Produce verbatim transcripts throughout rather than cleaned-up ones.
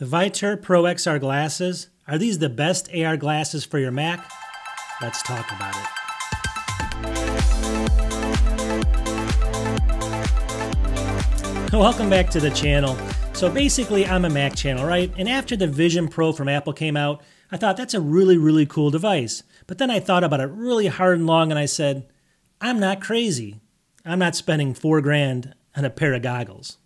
The VITURE Pro X R glasses. Are these the best A R glasses for your Mac? Let's talk about it. Welcome back to the channel. So basically I'm a Mac channel, right? And after the Vision Pro from Apple came out, I thought that's a really, really cool device. But then I thought about it really hard and long and I said, I'm not crazy. I'm not spending four grand on a pair of goggles.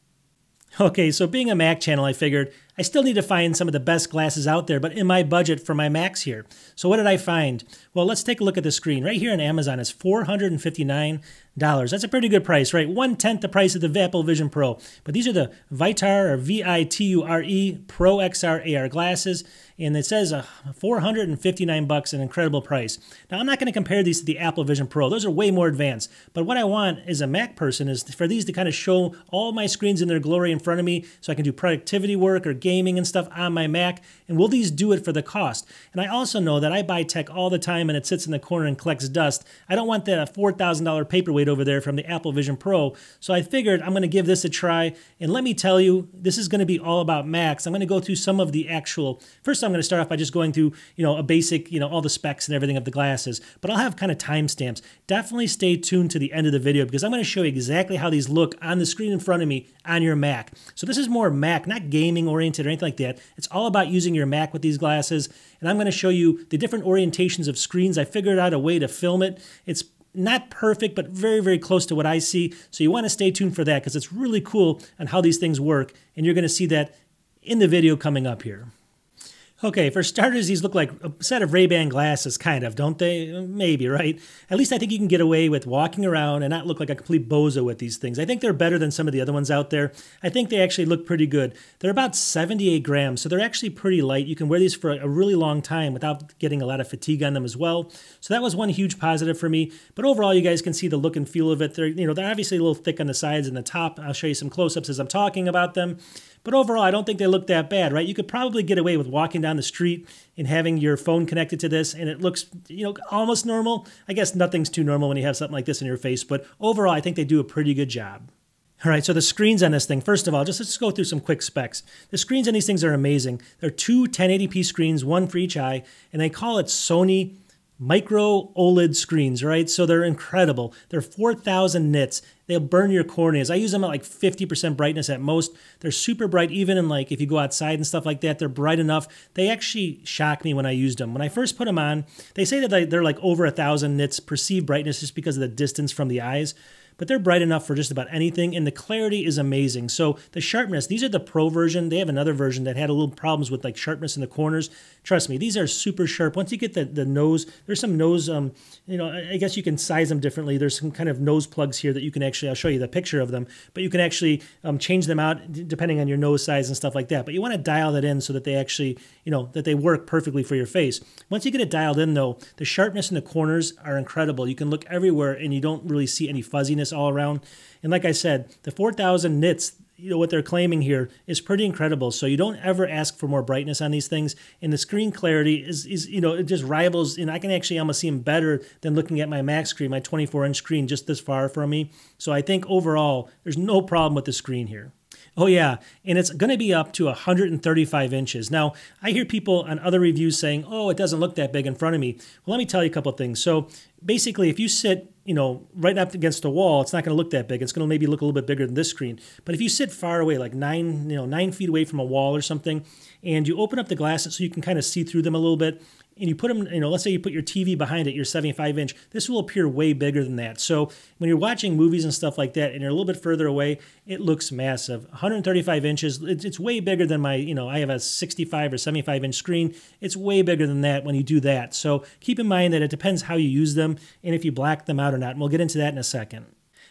Okay, so being a Mac channel, I figured I still need to find some of the best glasses out there, but in my budget for my Macs here. So what did I find? Well, let's take a look at the screen. Right here on Amazon is four hundred fifty-nine dollars. That's a pretty good price, right? One-tenth the price of the Apple Vision Pro. But these are the VITURE, or V I T U R E, Pro X R A R glasses, and it says uh, four hundred fifty-nine bucks, an incredible price. Now, I'm not going to compare these to the Apple Vision Pro. Those are way more advanced. But what I want as a Mac person is for these to kind of show all my screens in their glory in front of me so I can do productivity work or gaming and stuff on my Mac. And will these do it for the cost? And I also know that I buy tech all the time and it sits in the corner and collects dust. I don't want that four thousand dollar paperweight over there from the Apple Vision Pro. So I figured I'm going to give this a try. And let me tell you, this is going to be all about Macs. I'm going to go through some of the actual, first I'm going to start off by just going through, you know, a basic, you know, all the specs and everything of the glasses, but I'll have kind of timestamps. Definitely stay tuned to the end of the video because I'm going to show you exactly how these look on the screen in front of me on your Mac. So this is more Mac, not gaming oriented or anything like that. It's all about using your Mac with these glasses. And I'm going to show you the different orientations of screens. I figured out a way to film it. It's not perfect, but very, very close to what I see. So you want to stay tuned for that because it's really cool on how these things work. And you're going to see that in the video coming up here. Okay, for starters, these look like a set of Ray-Ban glasses, kind of, don't they? Maybe, right? At least I think you can get away with walking around and not look like a complete bozo with these things. I think they're better than some of the other ones out there. I think they actually look pretty good. They're about seventy-eight grams, so they're actually pretty light. You can wear these for a really long time without getting a lot of fatigue on them as well. So that was one huge positive for me. But overall, you guys can see the look and feel of it. They're, you know, they're obviously a little thick on the sides and the top. I'll show you some close-ups as I'm talking about them. But overall, I don't think they look that bad, right? You could probably get away with walking down the street and having your phone connected to this, and it looks, you know, almost normal. I guess nothing's too normal when you have something like this in your face, but overall, I think they do a pretty good job. All right, so the screens on this thing, first of all, just let's go through some quick specs. The screens on these things are amazing. They're two ten eighty p screens, one for each eye, and they call it Sony Micro OLED screens, right? So they're incredible. They're four thousand nits. They'll burn your corneas. I use them at like fifty percent brightness at most. They're super bright, even in like if you go outside and stuff like that, they're bright enough. They actually shock me when I used them. When I first put them on, they say that they're like over a thousand nits perceived brightness just because of the distance from the eyes, but they're bright enough for just about anything, and the clarity is amazing. So the sharpness, these are the Pro version. They have another version that had a little problems with like sharpness in the corners. Trust me, these are super sharp. Once you get the, the nose, there's some nose, um, you know, I guess you can size them differently. There's some kind of nose plugs here that you can actually, I'll show you the picture of them, but you can actually um, change them out depending on your nose size and stuff like that. But you wanna dial that in so that they actually, you know, that they work perfectly for your face. Once you get it dialed in though, the sharpness in the corners are incredible. You can look everywhere and you don't really see any fuzziness all around. And like I said, the four thousand nits, you know, what they're claiming here is pretty incredible. So you don't ever ask for more brightness on these things. And the screen clarity is, is you know, it just rivals, and I can actually almost see them better than looking at my Mac screen, my twenty-four inch screen just this far from me. So I think overall, there's no problem with the screen here. Oh yeah, and it's gonna be up to one hundred thirty-five inches. Now, I hear people on other reviews saying, oh, it doesn't look that big in front of me. Well, let me tell you a couple of things. So basically, if you sit, you know, right up against the wall, it's not gonna look that big. It's gonna maybe look a little bit bigger than this screen. But if you sit far away, like nine, you know, nine feet away from a wall or something, and you open up the glasses so you can kind of see through them a little bit, and you put them, you know, let's say you put your T V behind it, your seventy-five inch, this will appear way bigger than that. So when you're watching movies and stuff like that, and you're a little bit further away, it looks massive. one hundred thirty-five inches, it's way bigger than my, you know, I have a sixty-five or seventy-five inch screen. It's way bigger than that when you do that. So keep in mind that it depends how you use them and if you black them out or not. And we'll get into that in a second.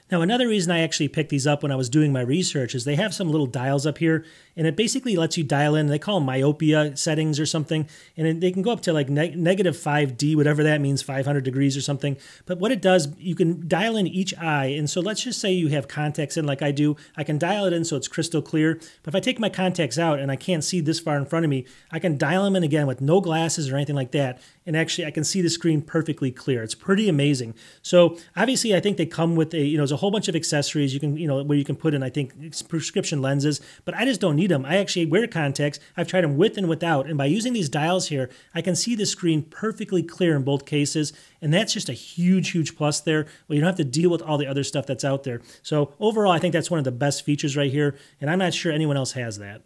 Now, another reason I actually picked these up when I was doing my research is they have some little dials up here, and it basically lets you dial in. They call them myopia settings or something, and they can go up to like ne negative five D, whatever that means, five hundred degrees or something. But what it does, you can dial in each eye, and so let's just say you have contacts in like I do. I can dial it in so it's crystal clear, but if I take my contacts out and I can't see this far in front of me, I can dial them in again with no glasses or anything like that, and actually I can see the screen perfectly clear. It's pretty amazing. So obviously I think they come with a, you know, there's a whole bunch of accessories you can, you know, where you can put in, I think, prescription lenses, but I just don't need read them. I actually wear contacts. I've tried them with and without. And by using these dials here, I can see the screen perfectly clear in both cases. And that's just a huge, huge plus there. Well, you don't have to deal with all the other stuff that's out there. So overall, I think that's one of the best features right here. And I'm not sure anyone else has that.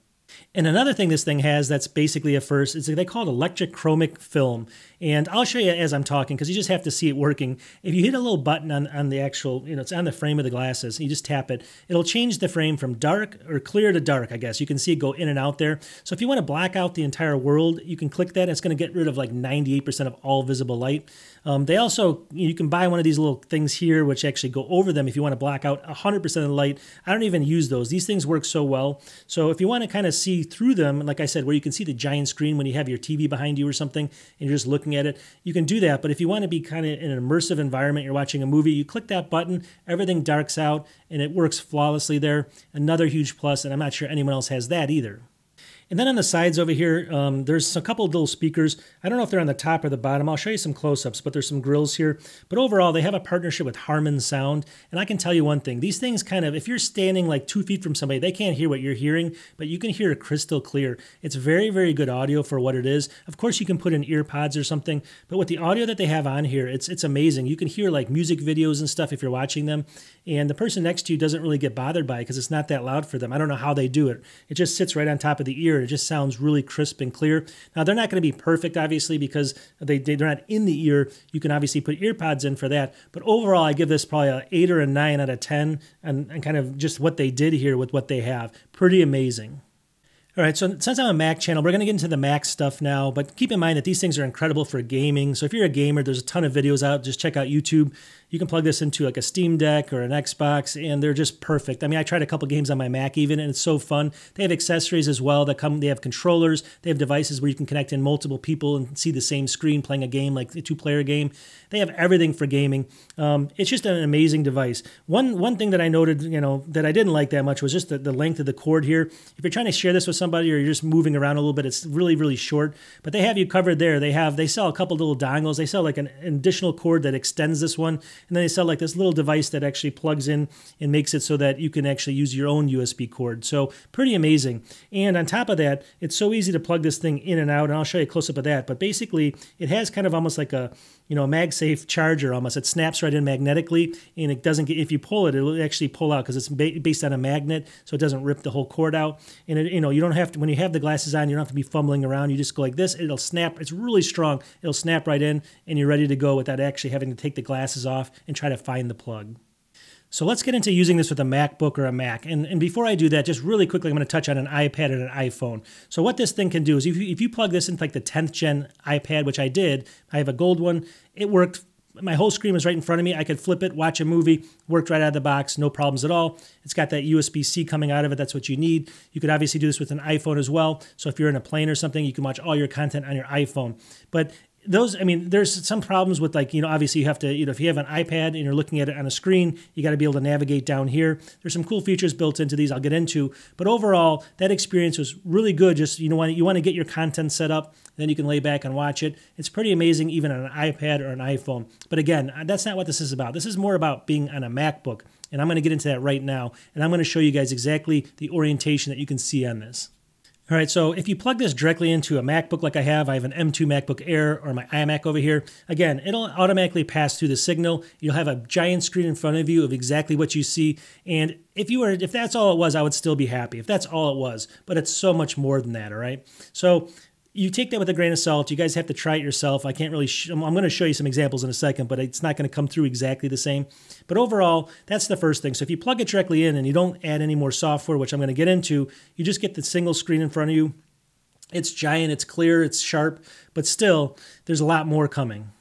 And another thing this thing has that's basically a first is they call it electrochromic film. And I'll show you as I'm talking because you just have to see it working. If you hit a little button on, on the actual, you know, it's on the frame of the glasses, you just tap it, it'll change the frame from dark or clear to dark, I guess. You can see it go in and out there. So if you want to black out the entire world, you can click that. It's going to get rid of like ninety-eight percent of all visible light. Um, they also, you can buy one of these little things here, which actually go over them if you want to black out one hundred percent of the light. I don't even use those. These things work so well. So if you want to kind of see through them, like I said, where you can see the giant screen when you have your T V behind you or something, and you're just looking at it, you can do that. But if you want to be kind of in an immersive environment, you're watching a movie, you click that button, everything darks out, and it works flawlessly there. Another huge plus, and I'm not sure anyone else has that either. And then on the sides over here, um, there's a couple of little speakers. I don't know if they're on the top or the bottom. I'll show you some close-ups, but there's some grills here. But overall, they have a partnership with Harman Sound. And I can tell you one thing. These things kind of, if you're standing like two feet from somebody, they can't hear what you're hearing, but you can hear it crystal clear. It's very, very good audio for what it is. Of course, you can put in ear pods or something, but with the audio that they have on here, it's, it's amazing. You can hear like music videos and stuff if you're watching them. And the person next to you doesn't really get bothered by it because it's not that loud for them. I don't know how they do it. It just sits right on top of the ear. It just sounds really crisp and clear. Now, they're not going to be perfect, obviously, because they, they, they're not in the ear. You can obviously put ear pods in for that. But overall, I give this probably an eight or a nine out of ten and, and kind of just what they did here with what they have. Pretty amazing. All right, so since I'm a Mac channel, we're going to get into the Mac stuff now, but keep in mind that these things are incredible for gaming. So if you're a gamer, there's a ton of videos out. Just check out YouTube. You can plug this into like a Steam Deck or an Xbox, and they're just perfect. I mean, I tried a couple games on my Mac even, and it's so fun. They have accessories as well that come. They have controllers. They have devices where you can connect in multiple people and see the same screen playing a game, like a two-player game. They have everything for gaming. Um, it's just an amazing device. One one thing that I noted, you know, that I didn't like that much was just the, the length of the cord here. If you're trying to share this with somebody or you're just moving around a little bit, it's really, really short. But they have you covered there. They have they sell a couple little dongles. They sell like an additional cord that extends this one. And then they sell like this little device that actually plugs in and makes it so that you can actually use your own U S B cord. So pretty amazing. And on top of that, it's so easy to plug this thing in and out. And I'll show you a close-up of that. But basically, it has kind of almost like a, you know, a MagSafe charger almost. It snaps right in magnetically, and it doesn't get, if you pull it, it will actually pull out because it's ba based on a magnet, so it doesn't rip the whole cord out. And, it, you know, you don't have to, when you have the glasses on, you don't have to be fumbling around. You just go like this. It'll snap. It's really strong. It'll snap right in, and you're ready to go without actually having to take the glasses off and try to find the plug. So let's get into using this with a MacBook or a Mac. And, and before I do that, just really quickly, I'm going to touch on an iPad and an iPhone. So what this thing can do is if you, if you plug this into like the tenth gen iPad, which I did, I have a gold one, it worked. My whole screen was right in front of me. I could flip it, watch a movie, worked right out of the box, no problems at all. It's got that U S B C coming out of it. That's what you need. You could obviously do this with an iPhone as well. So if you're in a plane or something, you can watch all your content on your iPhone. But Those, I mean, there's some problems with like, you know, obviously you have to, you know, if you have an iPad and you're looking at it on a screen, you got to be able to navigate down here. There's some cool features built into these I'll get into, but overall that experience was really good. Just, you know, you want to get your content set up, then you can lay back and watch it. It's pretty amazing even on an iPad or an iPhone. But again, that's not what this is about. This is more about being on a MacBook, and I'm going to get into that right now. And I'm going to show you guys exactly the orientation that you can see on this. All right, so if you plug this directly into a MacBook like I have, I have an M two MacBook Air or my iMac over here. Again, it'll automatically pass through the signal. You'll have a giant screen in front of you of exactly what you see. And if you were, if that's all it was, I would still be happy. If that's all it was, but it's so much more than that, all right? So you take that with a grain of salt. You guys have to try it yourself. I can't really, sh I'm going to show you some examples in a second, but it's not going to come through exactly the same. But overall, that's the first thing. So if you plug it directly in and you don't add any more software, which I'm going to get into, you just get the single screen in front of you. It's giant, it's clear, it's sharp, but still, there's a lot more coming.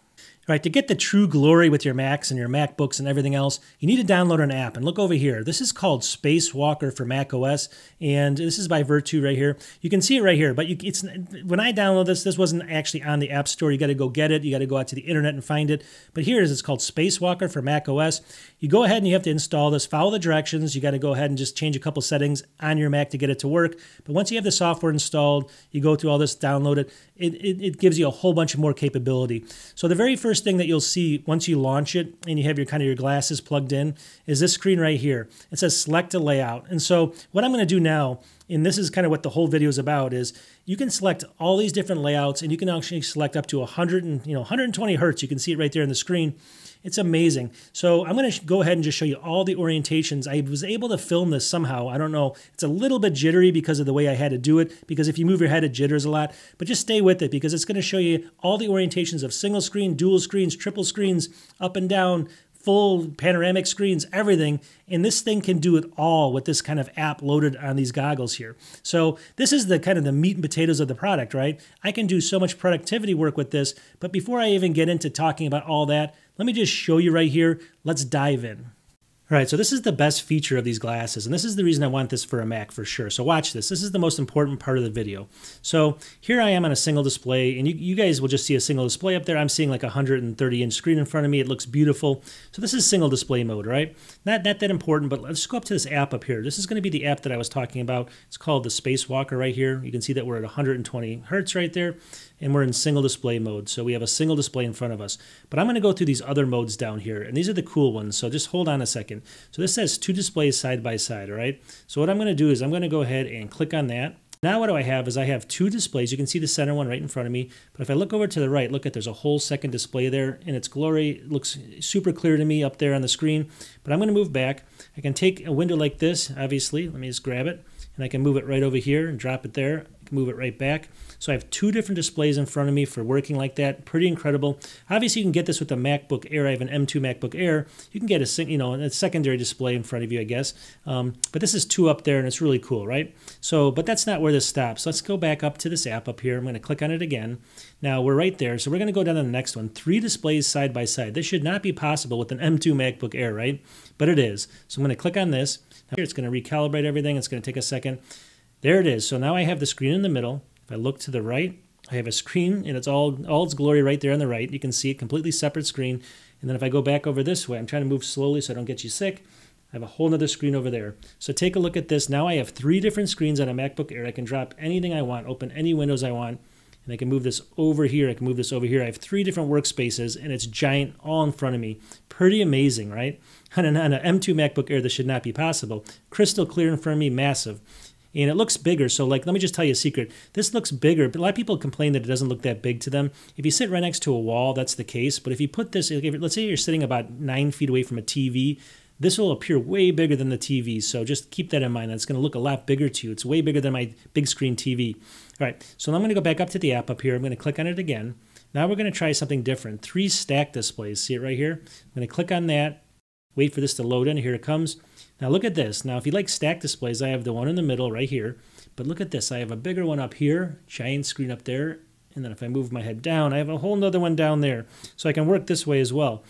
Right, to get the true glory with your Macs and your MacBooks and everything else, you need to download an app. And look over here. This is called Spacewalker for Mac O S, and this is by VITURE right here. You can see it right here, but you, it's when I download this, this wasn't actually on the App Store. You got to go get it. You got to go out to the internet and find it. But here it is. It's called Spacewalker for Mac O S. You go ahead and you have to install this. Follow the directions. You got to go ahead and just change a couple settings on your Mac to get it to work. But once you have the software installed, you go through all this, download it. It, it, it gives you a whole bunch of more capability. So the very first thing that you'll see once you launch it and you have your kind of your glasses plugged in is this screen right here. It says select a layout. And so what I'm going to do now And this is kind of what the whole video is about, is you can select all these different layouts, and you can actually select up to one hundred and, you know, one hundred twenty hertz. You can see it right there on the screen. It's amazing. So I'm going to go ahead and just show you all the orientations. I was able to film this somehow. I don't know. It's a little bit jittery because of the way I had to do it, because if you move your head, it jitters a lot. But just stay with it, because it's going to show you all the orientations of single screen, dual screens, triple screens, up and down, full panoramic screens, everything. And this thing can do it all with this kind of app loaded on these goggles here. So this is the kind of the meat and potatoes of the product, right? I can do so much productivity work with this, but before I even get into talking about all that, let me just show you right here. Let's dive in. All right, so this is the best feature of these glasses, and this is the reason I want this for a Mac for sure. So watch this. This is the most important part of the video. So here I am on a single display, and you, you guys will just see a single display up there. I'm seeing like a one hundred thirty inch screen in front of me. It looks beautiful. So this is single display mode, right? Not, not that important, but let's go up to this app up here. This is going to be the app that I was talking about. It's called the Spacewalker right here. You can see that we're at one hundred twenty hertz right there, and we're in single display mode. So we have a single display in front of us. But I'm going to go through these other modes down here, and these are the cool ones. So just hold on a second. So this says two displays side by side, all right? So what I'm going to do is I'm going to go ahead and click on that. Now what do I have is I have two displays. You can see the center one right in front of me, but if I look over to the right, look at, there's a whole second display there, and its glory, it looks super clear to me up there on the screen. But I'm going to move back. I can take a window like this, obviously. Let me just grab it, and I can move it right over here and drop it there. Move it right back. So I have two different displays in front of me for working like that. Pretty incredible. Obviously, you can get this with the MacBook Air. I have an M two MacBook Air. You can get a you know a secondary display in front of you, I guess. Um, but this is two up there, and it's really cool, right? So, but that's not where this stops. Let's go back up to this app up here. I'm going to click on it again. Now we're right there. So we're going to go down to the next one. Three displays side by side. This should not be possible with an M two MacBook Air, right? But it is. So I'm going to click on this. Now here it's going to recalibrate everything. It's going to take a second. There it is. So now I have the screen in the middle. If I look to the right, I have a screen, and it's all, all its glory right there on the right. You can see a completely separate screen. And then if I go back over this way, I'm trying to move slowly so I don't get you sick. I have a whole nother screen over there. So take a look at this. Now I have three different screens on a MacBook Air. I can drop anything I want, open any windows I want, and I can move this over here. I can move this over here. I have three different workspaces, and it's giant all in front of me. Pretty amazing, right? On an, on an M two MacBook Air, this should not be possible. Crystal clear in front of me, massive. And it looks bigger, so like, let me just tell you a secret. This looks bigger, but a lot of people complain that it doesn't look that big to them. If you sit right next to a wall, that's the case. But if you put this, if, let's say you're sitting about nine feet away from a T V, this will appear way bigger than the T V. So just keep that in mind. That's going to look a lot bigger to you. It's way bigger than my big screen T V. All right, so I'm going to go back up to the app up here. I'm going to click on it again. Now we're going to try something different. Three stack displays. See it right here? I'm going to click on that. Wait for this to load in. Here it comes. Now look at this. Now if you like stack displays, I have the one in the middle right here. But look at this. I have a bigger one up here, giant screen up there. And then if I move my head down, I have a whole nother one down there. So I can work this way as well.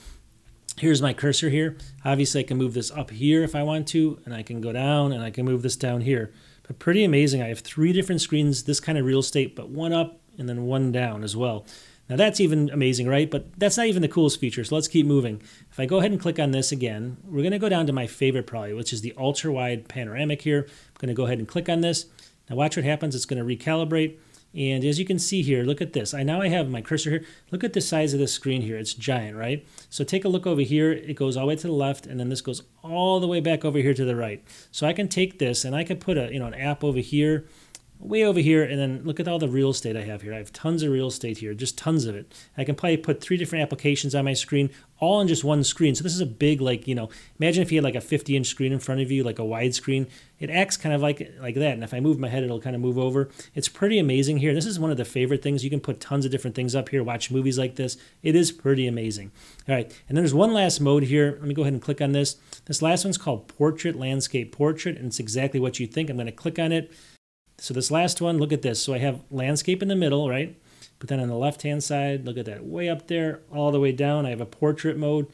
Here's my cursor here. Obviously I can move this up here if I want to. And I can go down, and I can move this down here. But pretty amazing. I have three different screens, this kind of real estate, but one up and then one down as well. Now that's even amazing, right? But that's not even the coolest feature, so let's keep moving. If I go ahead and click on this again, we're gonna go down to my favorite probably, which is the ultra-wide panoramic here. I'm gonna go ahead and click on this. Now watch what happens, it's gonna recalibrate. And as you can see here, look at this. I now I have my cursor here. Look at the size of this screen here. It's giant, right? So take a look over here. It goes all the way to the left, and then this goes all the way back over here to the right. So I can take this, and I can put a you know an app over here, way over here, and then look at all the real estate I have here. I have tons of real estate here, just tons of it. I can probably put three different applications on my screen, all on just one screen. So this is a big, like, you know, imagine if you had like a fifty inch screen in front of you, like a wide screen. It acts kind of like, like that. And if I move my head, it'll kind of move over. It's pretty amazing here. This is one of the favorite things. You can put tons of different things up here, watch movies like this. It is pretty amazing. All right, and then there's one last mode here. Let me go ahead and click on this. This last one's called Portrait, Landscape, Portrait, and it's exactly what you think. I'm gonna click on it. So this last one, look at this. So I have landscape in the middle, right? But then on the left-hand side, look at that, way up there, all the way down, I have a portrait mode.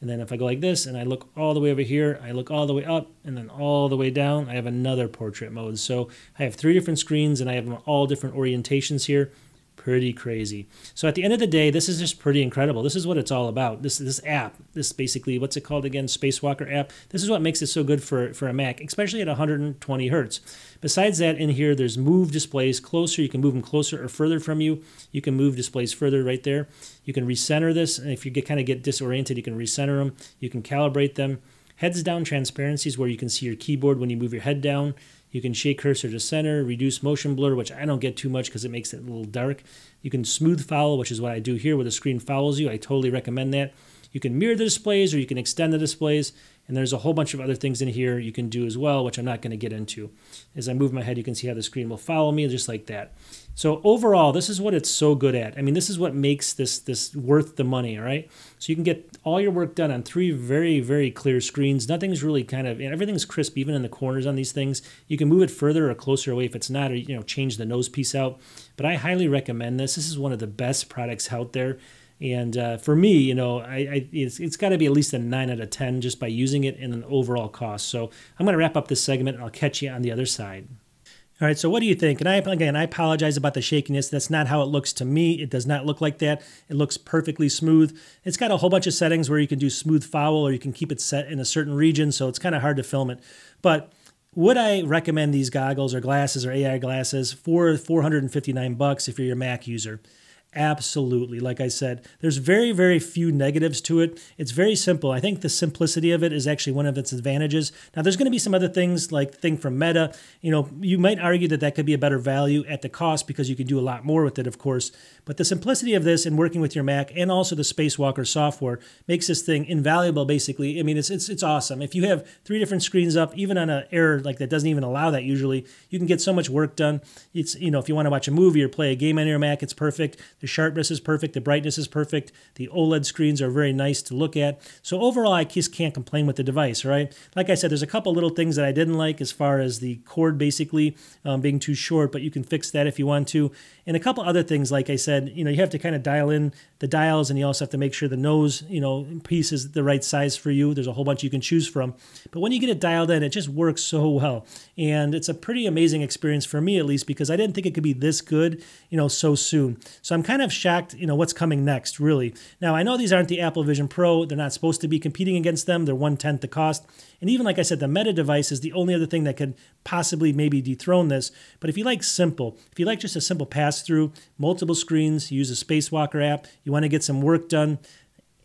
And then if I go like this and I look all the way over here, I look all the way up and then all the way down, I have another portrait mode. So I have three different screens and I have all different orientations here. Pretty crazy. So at the end of the day, this is just pretty incredible. This is what it's all about. This this app, this basically, what's it called again? Spacewalker app. This is what makes it so good for, for a Mac, especially at one hundred twenty hertz. Besides that, in here, there's move displays closer. You can move them closer or further from you. You can move displays further right there. You can recenter this, and if you get kind of get disoriented, you can recenter them. You can calibrate them. Heads down transparencies where you can see your keyboard when you move your head down. You can shake cursor to center, reduce motion blur, which I don't get too much because it makes it a little dark. You can smooth foul, which is what I do here where the screen fouls you. I totally recommend that. You can mirror the displays or you can extend the displays. And there's a whole bunch of other things in here you can do as well, which I'm not going to get into. As I move my head, you can see how the screen will follow me just like that. So overall, this is what it's so good at. I mean, this is what makes this, this worth the money, all right? So you can get all your work done on three very, very clear screens. Nothing's really kind of, and everything's crisp, even in the corners on these things. You can move it further or closer away if it's not, or you know, change the nose piece out. But I highly recommend this. This is one of the best products out there. And uh, for me, you know, I, I, it's, it's got to be at least a nine out of ten just by using it and an overall cost. So I'm going to wrap up this segment and I'll catch you on the other side. All right, so what do you think? And I, again, I apologize about the shakiness. That's not how it looks to me. It does not look like that. It looks perfectly smooth. It's got a whole bunch of settings where you can do smooth foul or you can keep it set in a certain region. So it's kind of hard to film it. But would I recommend these goggles or glasses or A I glasses for four hundred fifty-nine bucks if you're your Mac user? Absolutely. Like I said, there's very, very few negatives to it. It's very simple. I think the simplicity of it is actually one of its advantages. Now, there's going to be some other things like the thing from Meta. You know, you might argue that that could be a better value at the cost because you can do a lot more with it, of course. But the simplicity of this and working with your Mac and also the Spacewalker software makes this thing invaluable, basically. I mean, it's, it's, it's awesome. If you have three different screens up, even on an error like that doesn't even allow that usually, you can get so much work done. It's, you know, if you want to watch a movie or play a game on your Mac, it's perfect. The sharpness is perfect. The brightness is perfect. The OLED screens are very nice to look at. So overall, I just can't complain with the device, right? Like I said, there's a couple little things that I didn't like as far as the cord basically um, being too short, but you can fix that if you want to. And a couple other things, like I said, you know, you have to kind of dial in the dials and you also have to make sure the nose, you know, piece is the right size for you. There's a whole bunch you can choose from. But when you get it dialed in, it just works so well. And it's a pretty amazing experience for me, at least, because I didn't think it could be this good, you know, so soon. So I'm kind kind of shocked, you know, what's coming next, really. Now, I know these aren't the Apple Vision Pro. They're not supposed to be competing against them. They're one-tenth the cost. And even, like I said, the Meta device is the only other thing that could possibly maybe dethrone this. But if you like simple, if you like just a simple pass-through, multiple screens, you use a Spacewalker app, you want to get some work done,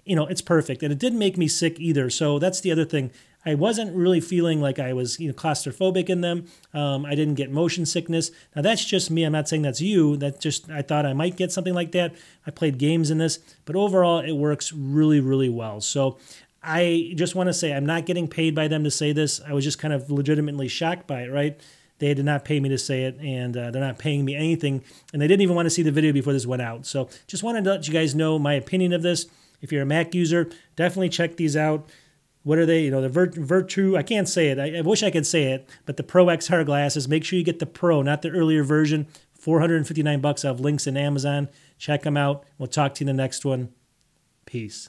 you know, it's perfect. And it didn't make me sick either. So that's the other thing. I wasn't really feeling like I was, you know, claustrophobic in them. Um, I didn't get motion sickness. Now, that's just me. I'm not saying that's you. That just, I thought I might get something like that. I played games in this. But overall, it works really, really well. So I just want to say I'm not getting paid by them to say this. I was just kind of legitimately shocked by it, right? They did not pay me to say it, and uh, they're not paying me anything. And they didn't even want to see the video before this went out. So just wanted to let you guys know my opinion of this. If you're a Mac user, definitely check these out. What are they? You know, the Virtue, I can't say it. I, I wish I could say it, but the Pro X R glasses, make sure you get the Pro, not the earlier version. four hundred fifty-nine bucks. I have links in Amazon. Check them out. We'll talk to you in the next one. Peace.